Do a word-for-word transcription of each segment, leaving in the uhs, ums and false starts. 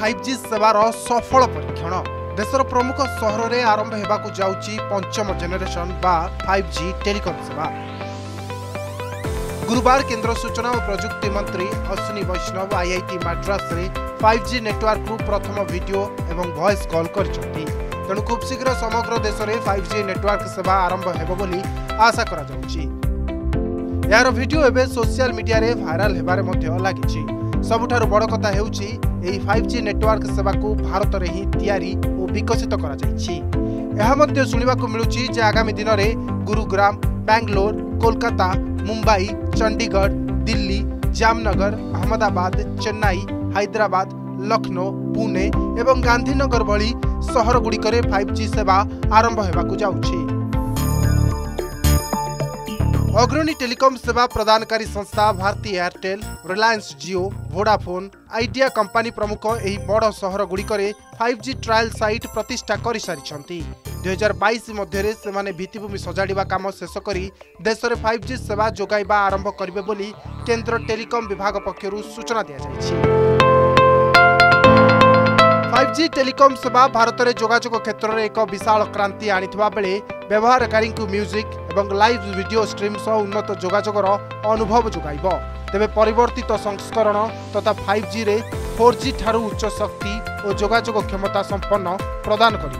Five G सेवार सफल परीक्षण देशर प्रमुख सहर में आरंभ होगा जाऊँगी पंचम जेनेरेशन बा फाइव जी टेलिकम सेवा। गुरुवार केंद्र सूचना और प्रजुक्ति मंत्री अश्विनी वैष्णव आईआईटी मद्रास में फाइव जी नेटवर्क रु प्रथम वीडियो एवं वॉइस कॉल करछथि। तेणु खूब शीघ्र समग्र देश में फाइव जी नेटवर्क सेवा आरंभ हेबो बोली आशा करा जाउछि। यार वीडियो एवं सोशल मीडिया रे वायरल हेबारे मध्य लागिछि। सबुठारु बड़ कथा हेउछि एही फाइव जी नेटवर्क सेवा को भारत रे ही तयारी और विकसित करा जाइछि। एहा मध्य सुनिबाकु मिलुछि जे आगामी दिन में गुरुग्राम, बेंगलोर, कोलकाता, मुंबई, चंडीगढ़, दिल्ली, जामनगर, अहमदाबाद, चेन्नई, हैदराबाद, लखनऊ, पुणे एवं गांधीनगर भली शहर गुड़िकरे फाइव जी सेवा आरंभ होगा जाउछि। अग्रणी टेलिकॉम सेवा प्रदानकारी संस्था भारती एयरटेल, रिलायंस जीओ, वोडाफोन आईडिया कंपनी प्रमुख एही बड़ शहर गुड़िकरे फाइव जी ट्रायल साइट प्रतिष्ठा कर सारी। दो हज़ार बाईस मध्य से भित्तिभूमि सजाड़ा काम शेष कर देश में फाइव जी सेवा जोगाइबा आरंभ करेंगे बोली केंद्र टेलिकॉम विभाग पक्षरु सूचना दि जाएगी। फाइव जी टेलिकॉम सेवा भारत में जोगाजोग क्षेत्र में एक विशाल क्रांति आनीथिबा बेले व्यवहारकारी म्यूजिक एवं लाइव वीडियो स्ट्रीम सह उन्नत जोगाजोगर अनुभव जोगाइब। तेबे परिवर्तित संस्करण तथा फाइव जी रे फोर जी ठारू उच्च शक्ति और जोगाजोग क्षमता संपन्न प्रदान कर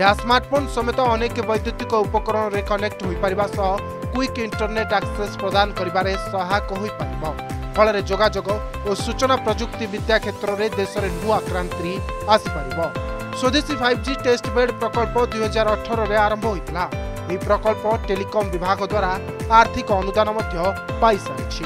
यह स्मार्टफोन समेत अनेक वैद्युतिक उपकरण रे कनेक्ट हो पारिबा सह क्विक इंटरनेट एक्सेस प्रदान करिबारे सहायक हो पाइबो। फल जोगाजोग और सूचना प्रजुक्ति विद्या क्षेत्र में देश में नूआ क्रांति आसीपार। स्वदेशी फाइव जी टेस्ट बेड प्रकल्प दो हज़ार अठारह रे आरंभ होता। यह प्रकल्प टेलिकॉम विभाग द्वारा आर्थिक अनुदान पाई सारी।